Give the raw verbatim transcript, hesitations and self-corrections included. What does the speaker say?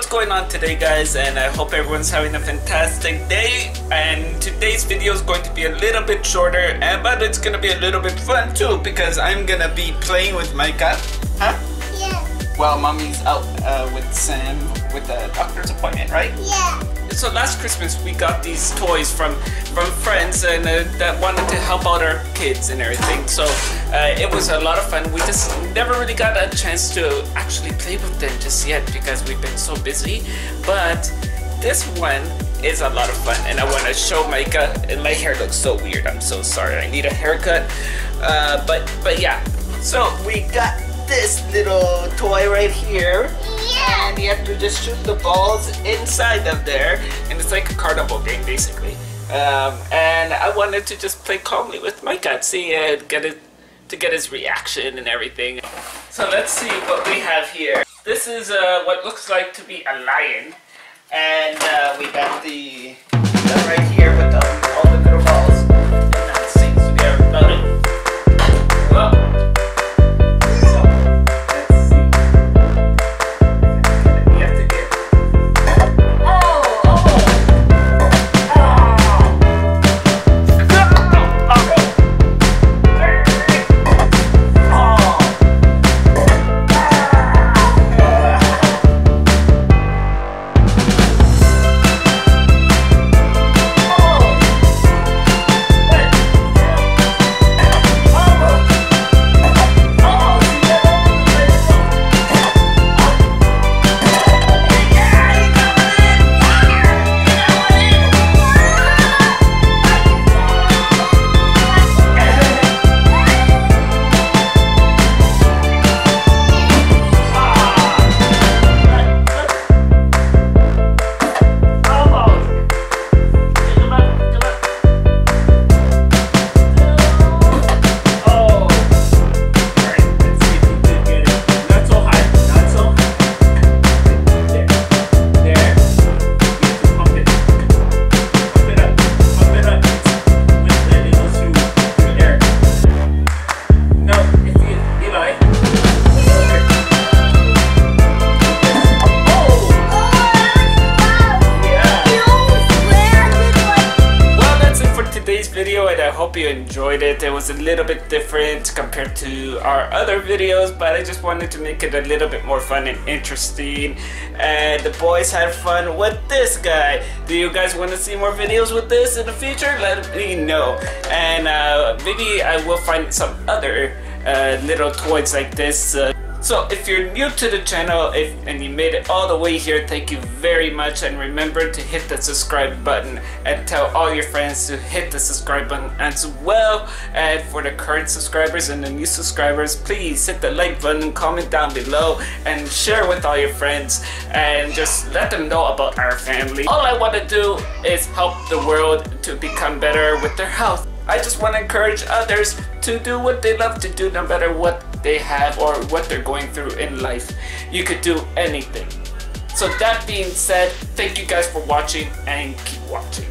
what's going on today, guys, and I hope everyone's having a fantastic day. And today's video is going to be a little bit shorter, and but it's gonna be a little bit fun too, because I'm gonna be playing with Micah. Huh? Yeah. Well, mommy's out uh, with Sam with a doctor's appointment, right? Yeah. So last Christmas we got these toys from from friends and uh, that wanted to help out our kids and everything. So uh, it was a lot of fun. We just never really got a chance to actually play with them just yet because we've been so busy. But this one is a lot of fun, and I want to show Micah. And my hair looks so weird. I'm so sorry. I need a haircut. Uh, but but yeah. So we got this little toy right here. And you have to just shoot the balls inside of there, and it's like a carnival game basically. Um, and I wanted to just play calmly with Micah, see, and get it to get his reaction and everything. So let's see what we have here. This is uh, what looks like to be a lion, and uh, we got the one right here with the, all the little balls. And that seems to be about it. Video, and I hope you enjoyed it. It was a little bit different compared to our other videos, but I just wanted to make it a little bit more fun and interesting, and the boys had fun with this guy. Do you guys want to see more videos with this in the future? Let me know, and uh, maybe I will find some other uh, little toys like this. uh, So if you're new to the channel if, and you made it all the way here, thank you very much, and remember to hit the subscribe button and tell all your friends to hit the subscribe button as well. And for the current subscribers and the new subscribers, please hit the like button, comment down below, and share with all your friends, and just let them know about our family. All I want to do is help the world to become better with their health. I just want to encourage others to do what they love to do, no matter what they have or what they're going through in life. You could do anything. So that being said, thank you guys for watching, and keep watching.